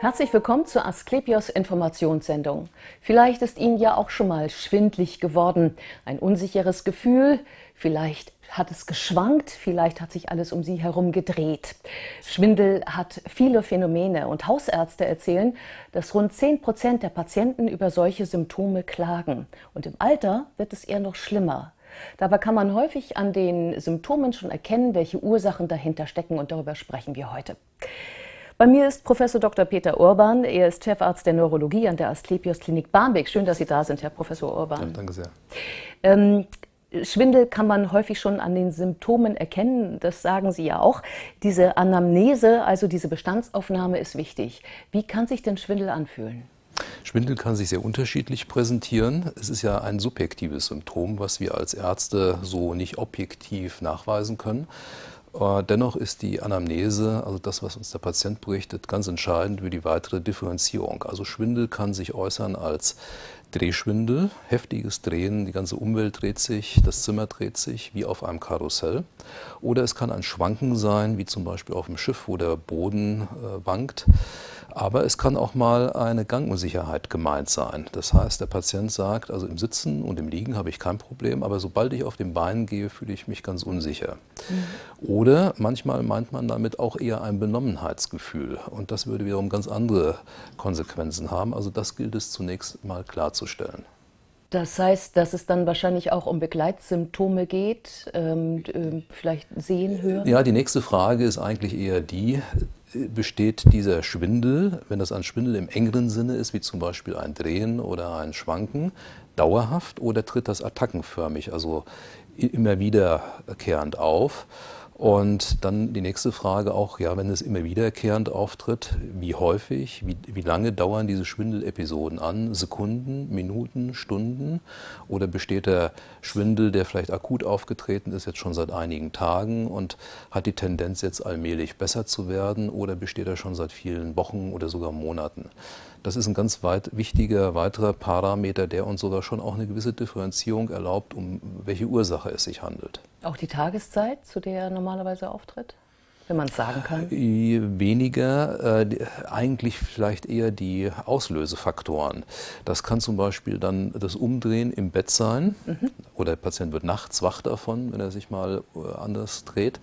Herzlich willkommen zur Asklepios Informationssendung. Vielleicht ist Ihnen ja auch schon mal schwindlig geworden, ein unsicheres Gefühl, vielleicht hat es geschwankt, vielleicht hat sich alles um Sie herum gedreht. Schwindel hat viele Phänomene und Hausärzte erzählen, dass rund 10% der Patienten über solche Symptome klagen. Und im Alter wird es eher noch schlimmer. Dabei kann man häufig an den Symptomen schon erkennen, welche Ursachen dahinter stecken, und darüber sprechen wir heute. Bei mir ist Professor Dr. Peter Urban. Er ist Chefarzt der Neurologie an der Asklepios Klinik Barmbek. Schön, dass Sie da sind, Herr Professor Urban. Ja, danke sehr. Schwindel kann man häufig schon an den Symptomen erkennen. Das sagen Sie ja auch. Diese Anamnese, also diese Bestandsaufnahme, ist wichtig. Wie kann sich denn Schwindel anfühlen? Schwindel kann sich sehr unterschiedlich präsentieren. Es ist ja ein subjektives Symptom, was wir als Ärzte so nicht objektiv nachweisen können. Dennoch ist die Anamnese, also das, was uns der Patient berichtet, ganz entscheidend für die weitere Differenzierung. Also Schwindel kann sich äußern als Drehschwindel, heftiges Drehen, die ganze Umwelt dreht sich, das Zimmer dreht sich wie auf einem Karussell. Oder es kann ein Schwanken sein, wie zum Beispiel auf dem Schiff, wo der Boden wankt. Aber es kann auch mal eine Gangunsicherheit gemeint sein. Das heißt, der Patient sagt, also im Sitzen und im Liegen habe ich kein Problem, aber sobald ich auf den Beinen gehe, fühle ich mich ganz unsicher. Mhm. Oder manchmal meint man damit auch eher ein Benommenheitsgefühl. Und das würde wiederum ganz andere Konsequenzen haben. Also das gilt es zunächst mal klarzustellen. Das heißt, dass es dann wahrscheinlich auch um Begleitsymptome geht, vielleicht Sehen, Hören? Ja, die nächste Frage ist eigentlich eher die, besteht dieser Schwindel, wenn das ein Schwindel im engeren Sinne ist, wie zum Beispiel ein Drehen oder ein Schwanken, dauerhaft, oder tritt das attackenförmig, also immer wiederkehrend auf? Und dann die nächste Frage auch, ja, wenn es immer wiederkehrend auftritt, wie häufig, wie lange dauern diese Schwindelepisoden an? Sekunden, Minuten, Stunden? Oder besteht der Schwindel, der vielleicht akut aufgetreten ist, jetzt schon seit einigen Tagen und hat die Tendenz, jetzt allmählich besser zu werden? Oder besteht er schon seit vielen Wochen oder sogar Monaten? Das ist ein ganz wichtiger weiterer Parameter, der uns sogar schon auch eine gewisse Differenzierung erlaubt, um welche Ursache es sich handelt. Auch die Tageszeit, zu der er normalerweise auftritt, wenn man es sagen kann? Weniger, eigentlich vielleicht eher die Auslösefaktoren. Das kann zum Beispiel dann das Umdrehen im Bett sein, oder der Patient wird nachts wach davon, wenn er sich mal anders dreht,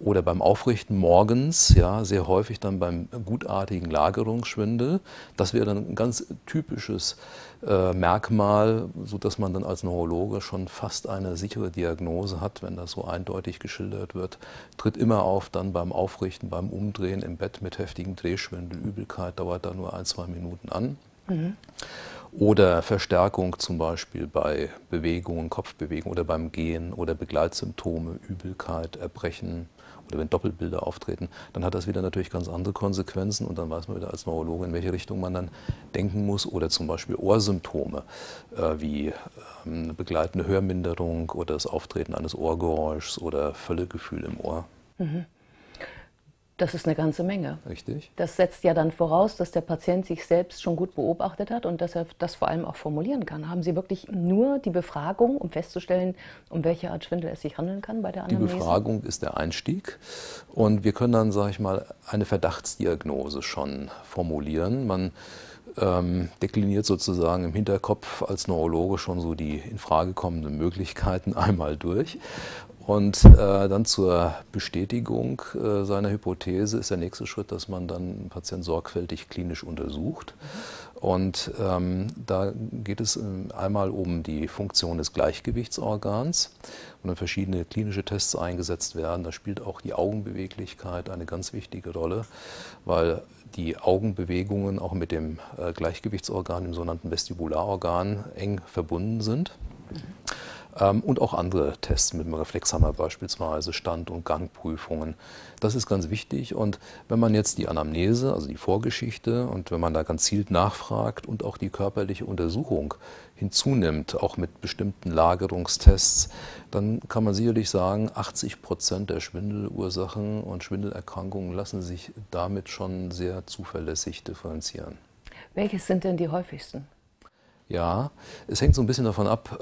oder beim Aufrichten morgens, ja, sehr häufig dann beim gutartigen Lagerungsschwindel. Das wäre dann ein ganz typisches Merkmal, sodass man dann als Neurologe schon fast eine sichere Diagnose hat, wenn das so eindeutig geschildert wird. Tritt immer auf, dann beim Aufrichten, beim Umdrehen im Bett mit heftigem Drehschwindel, Übelkeit, dauert da nur 1-2 Minuten an. Mhm. Oder Verstärkung zum Beispiel bei Bewegungen, Kopfbewegungen oder beim Gehen, oder Begleitsymptome, Übelkeit, Erbrechen, oder wenn Doppelbilder auftreten, dann hat das wieder natürlich ganz andere Konsequenzen, und dann weiß man wieder als Neurologe, in welche Richtung man dann denken muss. Oder zum Beispiel Ohrsymptome wie begleitende Hörminderung oder das Auftreten eines Ohrgeräuschs oder Völlegefühl im Ohr. Mhm. Das ist eine ganze Menge. Richtig. Das setzt ja dann voraus, dass der Patient sich selbst schon gut beobachtet hat und dass er das vor allem auch formulieren kann. Haben Sie wirklich nur die Befragung, um festzustellen, um welche Art Schwindel es sich handeln kann bei der Anamnese? Die Befragung ist der Einstieg, und wir können dann, sage ich mal, eine Verdachtsdiagnose schon formulieren. Man dekliniert sozusagen im Hinterkopf als Neurologe schon so die in Frage kommenden Möglichkeiten einmal durch. Und dann zur Bestätigung seiner Hypothese ist der nächste Schritt, dass man dann den Patienten sorgfältig klinisch untersucht. Und da geht es einmal um die Funktion des Gleichgewichtsorgans, und dann verschiedene klinische Tests eingesetzt werden. Da spielt auch die Augenbeweglichkeit eine ganz wichtige Rolle, weil die Augenbewegungen auch mit dem Gleichgewichtsorgan, dem sogenannten Vestibularorgan, eng verbunden sind. Mhm. Und auch andere Tests mit dem Reflexhammer, beispielsweise Stand- und Gangprüfungen. Das ist ganz wichtig, und wenn man jetzt die Anamnese, also die Vorgeschichte, und wenn man da ganz zielt nachfragt und auch die körperliche Untersuchung hinzunimmt, auch mit bestimmten Lagerungstests, dann kann man sicherlich sagen, 80% der Schwindelursachen und Schwindelerkrankungen lassen sich damit schon sehr zuverlässig differenzieren. Welches sind denn die häufigsten? Ja, es hängt so ein bisschen davon ab,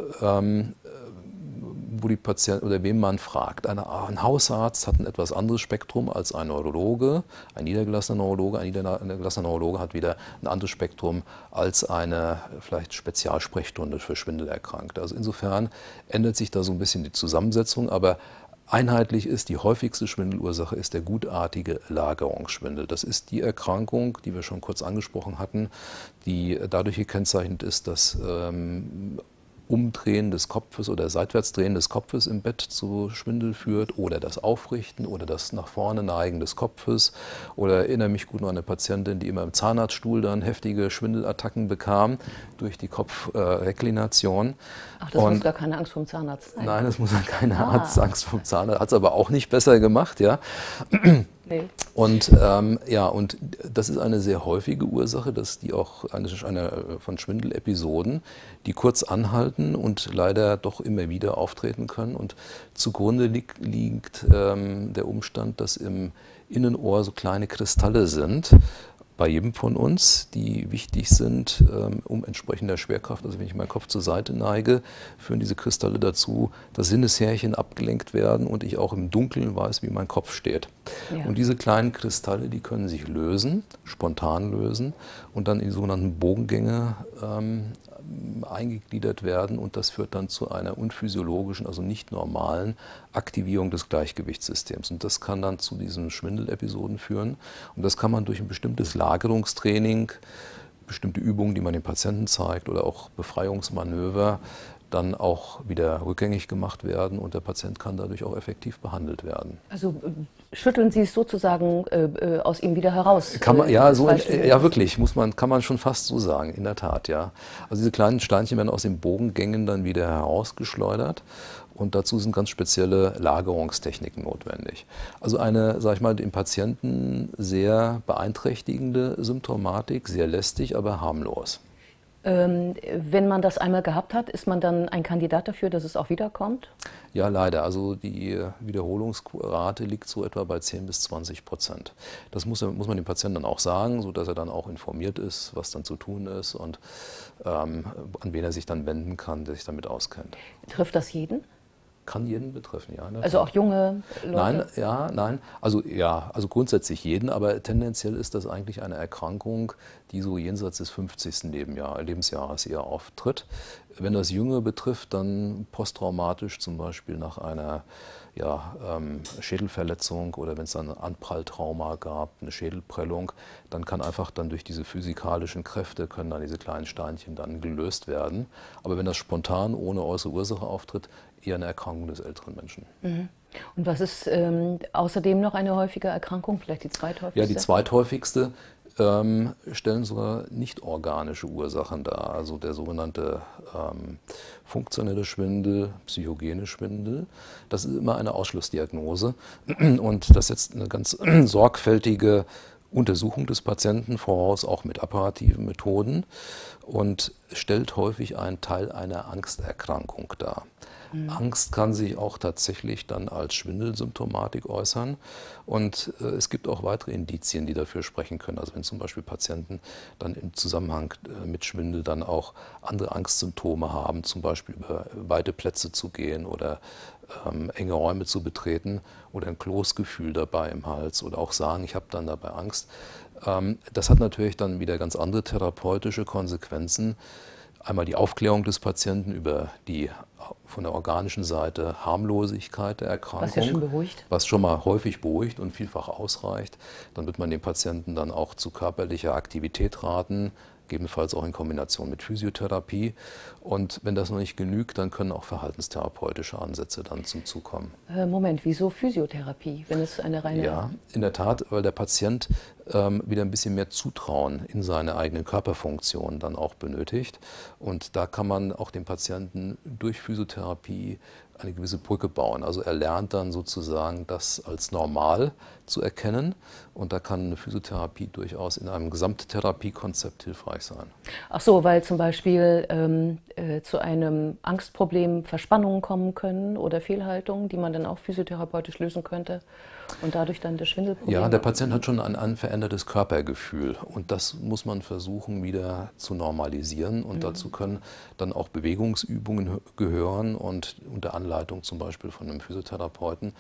wo die Patienten oder wem man fragt. Ein Hausarzt hat ein etwas anderes Spektrum als ein Neurologe. Ein niedergelassener Neurologe, hat wieder ein anderes Spektrum als eine vielleicht Spezialsprechstunde für Schwindelerkrankte. Also insofern ändert sich da so ein bisschen die Zusammensetzung, aber einheitlich ist, die häufigste Schwindelursache ist der gutartige Lagerungsschwindel. Das ist die Erkrankung, die wir schon kurz angesprochen hatten, die dadurch gekennzeichnet ist, dass Umdrehen des Kopfes oder Seitwärtsdrehen des Kopfes im Bett zu Schwindel führt oder das Aufrichten oder das nach vorne Neigen des Kopfes. Oder erinnere mich gut noch an eine Patientin, die immer im Zahnarztstuhl dann heftige Schwindelattacken bekam durch die Kopfreklination. Ach, das muss gar keine Angst vom Zahnarzt sein. Nein, das muss gar keine Angst vom Zahnarzt. Hat es aber auch nicht besser gemacht, ja. Nee. Und ja, und das ist eine sehr häufige Ursache, dass die auch von Schwindelepisoden, die kurz anhalten und leider doch immer wieder auftreten können. Und zugrunde liegt der Umstand, dass im Innenohr so kleine Kristalle sind, bei jedem von uns, die wichtig sind, um entsprechender Schwerkraft, also wenn ich meinen Kopf zur Seite neige, führen diese Kristalle dazu, dass Sinneshärchen abgelenkt werden und ich auch im Dunkeln weiß, wie mein Kopf steht. Ja. Und diese kleinen Kristalle, die können sich lösen, spontan lösen und dann in die sogenannten Bogengänge eingegliedert werden und das führt dann zu einer unphysiologischen, also nicht normalen Aktivierung des Gleichgewichtssystems. Und das kann dann zu diesen Schwindelepisoden führen und das kann man durch ein bestimmtes Lagerungstraining, bestimmte Übungen, die man den Patienten zeigt oder auch Befreiungsmanöver dann auch wieder rückgängig gemacht werden und der Patient kann dadurch auch effektiv behandelt werden. Also schütteln Sie es sozusagen aus ihm wieder heraus? Kann man, ja, so, ja, wirklich, kann man schon fast so sagen, in der Tat, ja. Also diese kleinen Steinchen werden aus den Bogengängen dann wieder herausgeschleudert und dazu sind ganz spezielle Lagerungstechniken notwendig. Also eine, sag ich mal, den Patienten sehr beeinträchtigende Symptomatik, sehr lästig, aber harmlos. Wenn man das einmal gehabt hat, ist man dann ein Kandidat dafür, dass es auch wiederkommt? Ja, leider. Also die Wiederholungsrate liegt so etwa bei 10 bis 20%. Das muss man dem Patienten dann auch sagen, sodass er dann auch informiert ist, was dann zu tun ist und an wen er sich dann wenden kann, der sich damit auskennt. Trifft das jeden? Kann jeden betreffen, ja. Also auch junge Leute? Nein, ja, nein. Also ja, also grundsätzlich jeden, aber tendenziell ist das eigentlich eine Erkrankung, die so jenseits des 50. Lebensjahres eher auftritt. Wenn das Jüngere betrifft, dann posttraumatisch zum Beispiel nach einer Schädelverletzung oder wenn es dann ein Anpralltrauma gab, eine Schädelprellung, dann kann einfach dann durch diese physikalischen Kräfte können dann diese kleinen Steinchen dann gelöst werden. Aber wenn das spontan ohne äußere Ursache auftritt, eher eine Erkrankung des älteren Menschen. Mhm. Und was ist außerdem noch eine häufige Erkrankung, vielleicht die zweithäufigste? Ja, die zweithäufigste stellen sogar nicht organische Ursachen dar, also der sogenannte funktionelle Schwindel, psychogene Schwindel. Das ist immer eine Ausschlussdiagnose und das setzt eine ganz sorgfältige Untersuchung des Patienten voraus, auch mit apparativen Methoden und stellt häufig einen Teil einer Angsterkrankung dar. Angst kann sich auch tatsächlich dann als Schwindelsymptomatik äußern und es gibt auch weitere Indizien, die dafür sprechen können. Also wenn zum Beispiel Patienten dann im Zusammenhang mit Schwindel dann auch andere Angstsymptome haben, zum Beispiel über weite Plätze zu gehen oder enge Räume zu betreten oder ein Kloßgefühl dabei im Hals oder auch sagen, ich habe dann dabei Angst. Das hat natürlich dann wieder ganz andere therapeutische Konsequenzen. Einmal die Aufklärung des Patienten über die von der organischen Seite Harmlosigkeit der Erkrankung, was schon mal häufig beruhigt und vielfach ausreicht. Dann wird man dem Patienten dann auch zu körperlicher Aktivität raten, gegebenenfalls auch in Kombination mit Physiotherapie. Und wenn das noch nicht genügt, dann können auch verhaltenstherapeutische Ansätze dann zum Zug kommen. Moment, wieso Physiotherapie, wenn es eine reine... Ja, in der Tat, weil der Patient wieder ein bisschen mehr Zutrauen in seine eigenen Körperfunktionen dann auch benötigt. Und da kann man auch dem Patienten durch Physiotherapie eine gewisse Brücke bauen. Also er lernt dann sozusagen, das als normal zu erkennen. Und da kann eine Physiotherapie durchaus in einem Gesamttherapiekonzept hilfreich sein. Ach so, weil zum Beispiel zu einem Angstproblem Verspannungen kommen können oder Fehlhaltungen, die man dann auch physiotherapeutisch lösen könnte und dadurch dann das Schwindelproblem. Ja, der Patient hat schon ein verändertes Körpergefühl und das muss man versuchen wieder zu normalisieren und dazu können dann auch Bewegungsübungen gehören und unter anderem Anleitung zum Beispiel von einem Physiotherapeuten.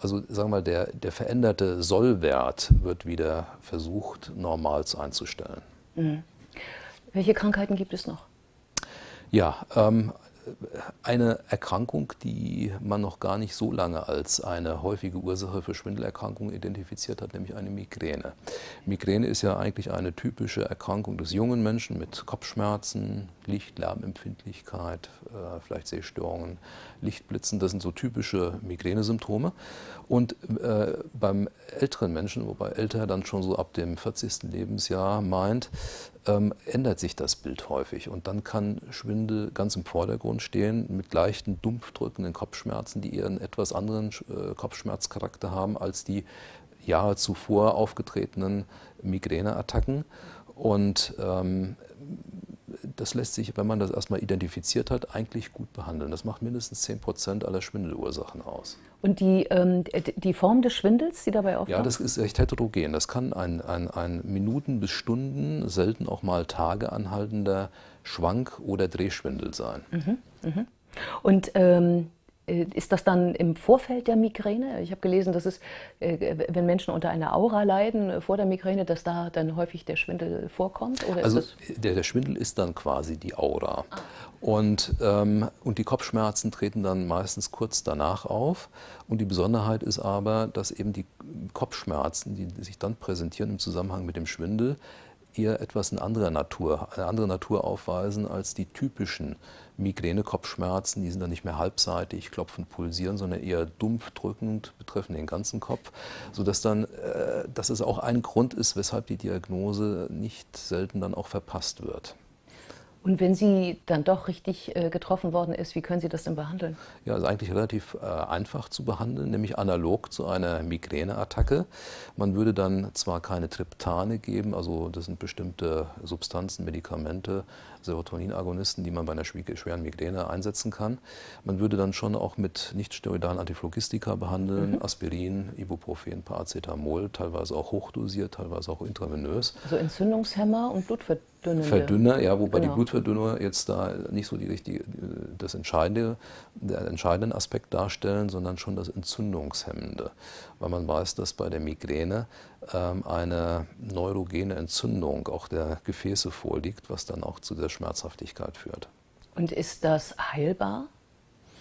Also sagen wir mal, der veränderte Sollwert wird wieder versucht, normals einzustellen. Mhm. Welche Krankheiten gibt es noch? Ja, eine Erkrankung, die man noch gar nicht so lange als eine häufige Ursache für Schwindelerkrankungen identifiziert hat, nämlich eine Migräne. Migräne ist ja eigentlich eine typische Erkrankung des jungen Menschen mit Kopfschmerzen, Licht-Lärmempfindlichkeit, vielleicht Sehstörungen, Lichtblitzen. Das sind so typische Migränesymptome. Und beim älteren Menschen, wobei älter dann schon so ab dem 40. Lebensjahr meint, ändert sich das Bild häufig. Und dann kann Schwindel ganz im Vordergrund stehen mit leichten, dumpf drückenden Kopfschmerzen, die eher einen etwas anderen Kopfschmerzcharakter haben als die Jahre zuvor aufgetretenen Migräneattacken. Und das lässt sich, wenn man das erstmal identifiziert hat, eigentlich gut behandeln. Das macht mindestens 10% aller Schwindelursachen aus. Und die Form des Schwindels, die dabei auftritt? Ja, das ist recht heterogen. Das kann ein Minuten bis Stunden, selten auch mal Tage anhaltender Schwank- oder Drehschwindel sein. Mhm, mhm. Und ist das dann im Vorfeld der Migräne? Ich habe gelesen, dass es, wenn Menschen unter einer Aura leiden vor der Migräne, dass da dann häufig der Schwindel vorkommt? Oder also ist das der Schwindel ist dann quasi die Aura. Ah. Und die Kopfschmerzen treten dann meistens kurz danach auf. Und die Besonderheit ist aber, dass eben die Kopfschmerzen, die sich dann präsentieren im Zusammenhang mit dem Schwindel, eher etwas eine andere Natur aufweisen als die typischen Migräne-Kopfschmerzen. Die sind dann nicht mehr halbseitig, klopfen, pulsieren, sondern eher dumpf drückend, betreffen den ganzen Kopf, sodass dann, dass es auch ein Grund ist, weshalb die Diagnose nicht selten dann auch verpasst wird. Und wenn sie dann doch richtig getroffen worden ist, wie können Sie das denn behandeln? Ja, das ist eigentlich relativ einfach zu behandeln, nämlich analog zu einer Migräneattacke. Man würde dann zwar keine Triptane geben, also das sind bestimmte Substanzen, Medikamente, Serotoninagonisten, die man bei einer schweren Migräne einsetzen kann. Man würde dann schon auch mit nichtsteroidalen Antiphlogistika behandeln, mhm. Aspirin, Ibuprofen, Paracetamol, teilweise auch hochdosiert, teilweise auch intravenös. Also Entzündungshemmer und Blutverdünnung. Verdünner, ja, wobei genau. Die Blutverdünner jetzt da nicht so den entscheidenden Aspekt darstellen, sondern schon das Entzündungshemmende. Weil man weiß, dass bei der Migräne eine neurogene Entzündung auch der Gefäße vorliegt, was dann auch zu der Schmerzhaftigkeit führt. Und ist das heilbar?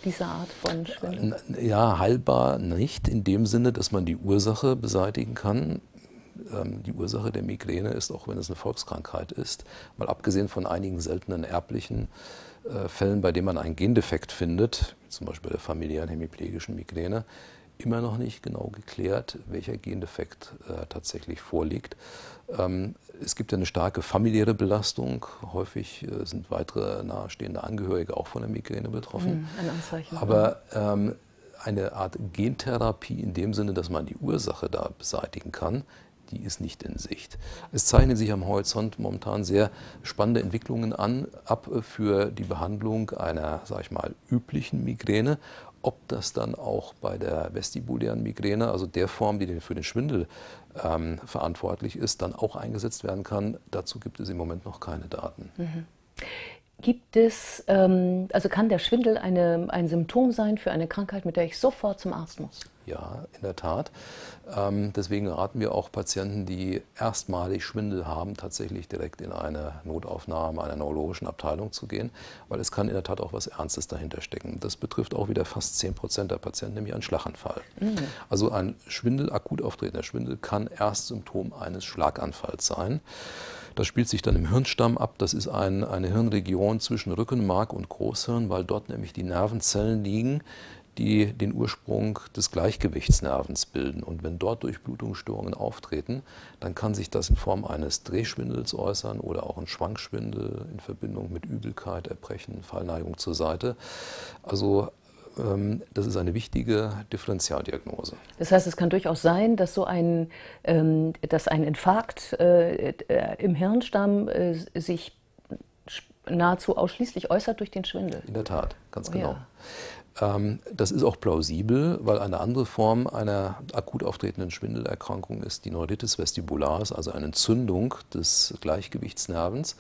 Diese Art von Schwindel? Ja, heilbar nicht, in dem Sinne, dass man die Ursache beseitigen kann. Die Ursache der Migräne ist, auch wenn es eine Volkskrankheit ist, mal abgesehen von einigen seltenen erblichen Fällen, bei denen man einen Gendefekt findet, zum Beispiel bei der familiären hemiplegischen Migräne, immer noch nicht genau geklärt, welcher Gendefekt tatsächlich vorliegt. Es gibt ja eine starke familiäre Belastung. Häufig sind weitere nahestehende Angehörige auch von der Migräne betroffen. Ein Anzeichen. Aber eine Art Gentherapie in dem Sinne, dass man die Ursache da beseitigen kann, die ist nicht in Sicht. Es zeichnen sich am Horizont momentan sehr spannende Entwicklungen ab für die Behandlung einer, sag ich mal, üblichen Migräne. Ob das dann auch bei der vestibulären Migräne, also der Form, die für den Schwindel verantwortlich ist, dann auch eingesetzt werden kann, dazu gibt es im Moment noch keine Daten. Mhm. Gibt es, also kann der Schwindel ein Symptom sein für eine Krankheit, mit der ich sofort zum Arzt muss? Ja, in der Tat. Deswegen raten wir auch Patienten, die erstmalig Schwindel haben, tatsächlich direkt in eine Notaufnahme einer neurologischen Abteilung zu gehen, weil es kann in der Tat auch was Ernstes dahinter stecken. Das betrifft auch wieder fast 10% der Patienten, nämlich einen Schlaganfall. Mhm. Also ein Schwindel, akut auftretender Schwindel, kann erst Symptom eines Schlaganfalls sein. Das spielt sich dann im Hirnstamm ab. Das ist eine Hirnregion zwischen Rückenmark und Großhirn, weil dort nämlich die Nervenzellen liegen, die den Ursprung des Gleichgewichtsnervens bilden. Und wenn dort Durchblutungsstörungen auftreten, dann kann sich das in Form eines Drehschwindels äußern oder auch ein Schwankschwindel in Verbindung mit Übelkeit, Erbrechen, Fallneigung zur Seite. Also das ist eine wichtige Differentialdiagnose. Das heißt, es kann durchaus sein, dass ein Infarkt im Hirnstamm sich nahezu ausschließlich äußert durch den Schwindel. In der Tat, ganz genau. Ja. Das ist auch plausibel, weil eine andere Form einer akut auftretenden Schwindelerkrankung ist die Neuritis vestibularis, also eine Entzündung des Gleichgewichtsnervens.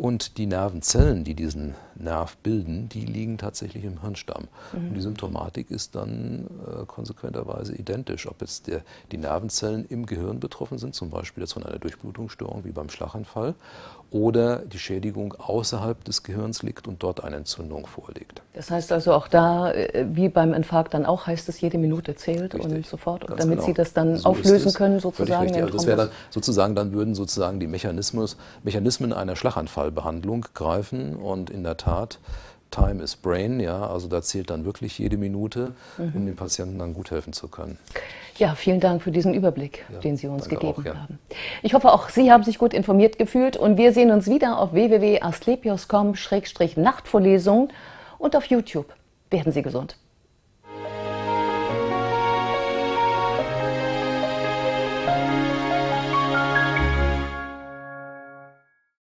Und die Nervenzellen, die diesen Nerv bilden, die liegen tatsächlich im Hirnstamm. Mhm. Und die Symptomatik ist dann konsequenterweise identisch, ob jetzt die Nervenzellen im Gehirn betroffen sind, zum Beispiel jetzt von einer Durchblutungsstörung wie beim Schlaganfall, oder die Schädigung außerhalb des Gehirns liegt und dort eine Entzündung vorliegt. Das heißt also auch da, wie beim Infarkt dann auch, heißt es, jede Minute zählt. Richtig. Und sofort, und damit genau. Sie das dann so auflösen können sozusagen. Also das wäre dann sozusagen, dann würden sozusagen die Mechanismen einer Schlaganfallbehandlung greifen, und in der Tat, Time is Brain, ja, also da zählt dann wirklich jede Minute, um den Patienten dann gut helfen zu können. Ja, vielen Dank für diesen Überblick, ja, den Sie uns gegeben haben. Ich hoffe, auch Sie haben sich gut informiert gefühlt, und wir sehen uns wieder auf www.asklepios.com/nachtvorlesung und auf YouTube. Werden Sie gesund.